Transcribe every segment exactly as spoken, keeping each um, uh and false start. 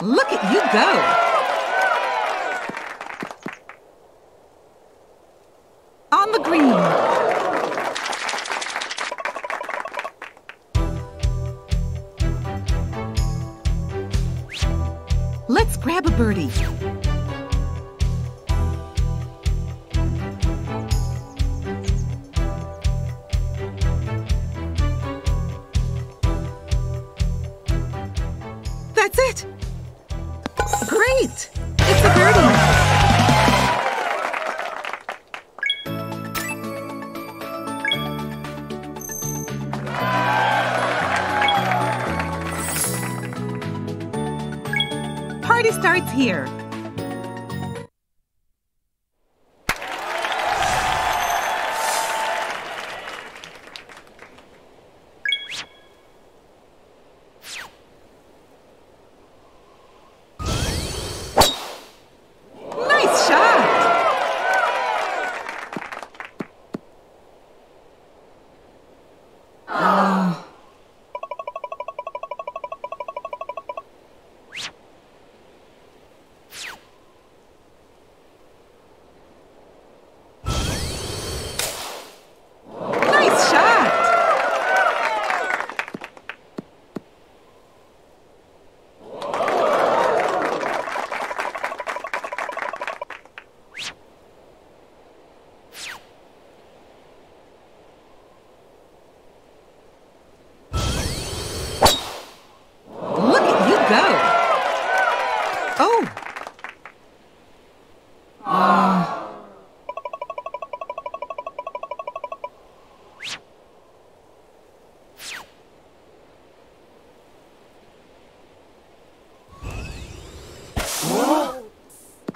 Look at you go! On the green! Let's grab a birdie. That's it! Great! It's a birdie! Party starts here!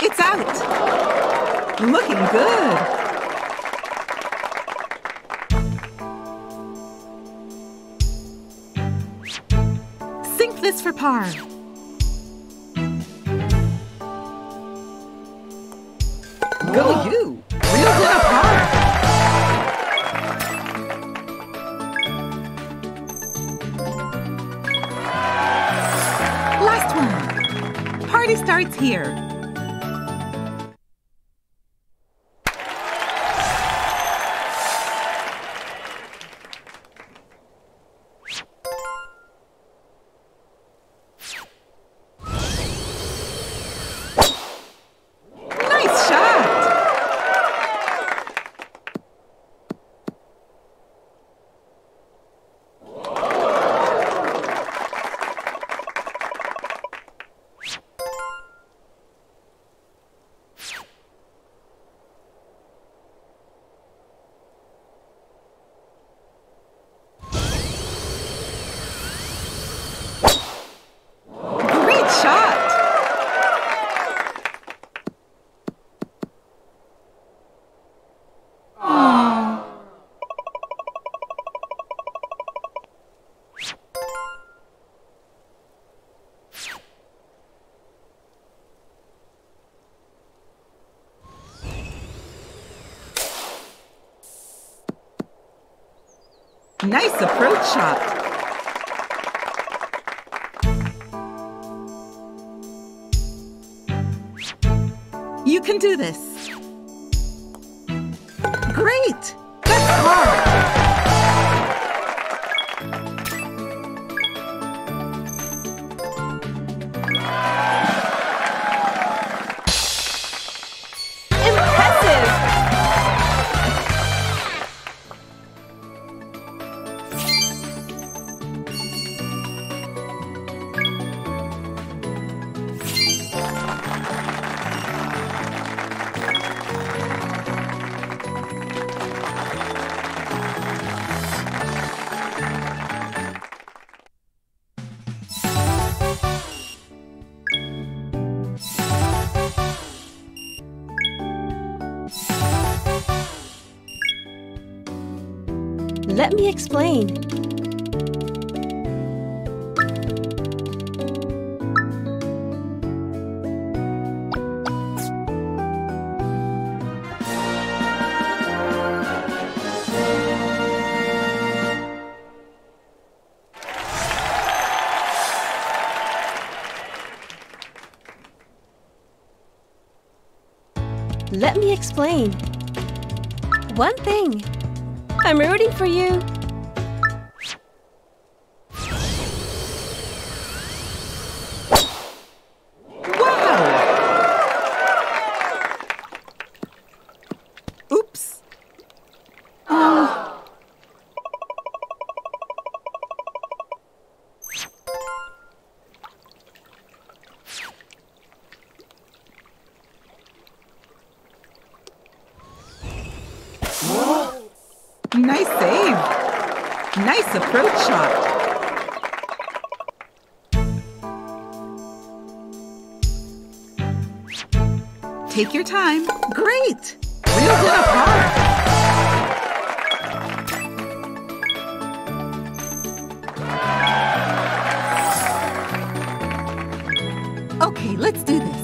It's out! Looking good! Sink this for par. Go you! Real good at par! Last one! Party starts here! Nice approach shot. You can do this. Great! That's hard. Let me explain. Let me explain. One thing. I'm rooting for you. Wow! Oops. Oh. Nice save! Nice approach shot! Take your time. Great! Real good approach! Okay, let's do this.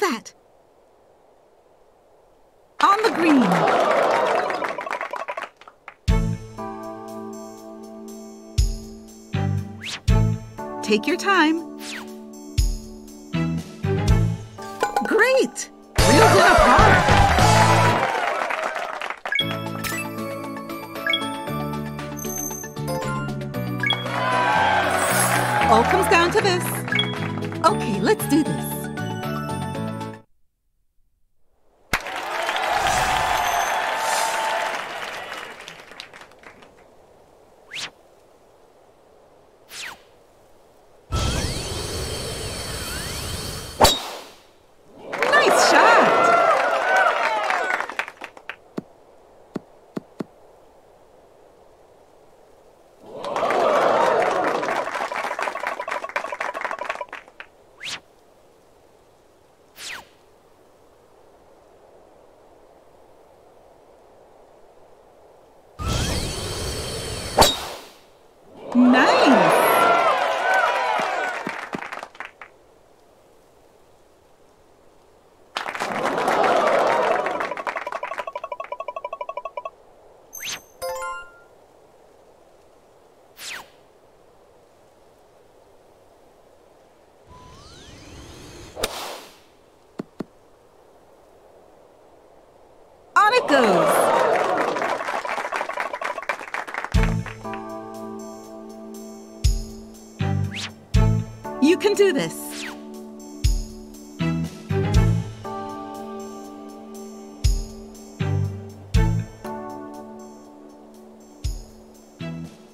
Like that. On the green. Take your time. Great. Real good approach. All comes down to this. Okay, let's do this. You can do this.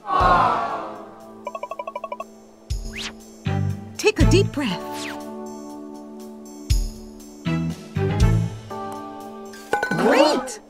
Aww. Take a deep breath. Great!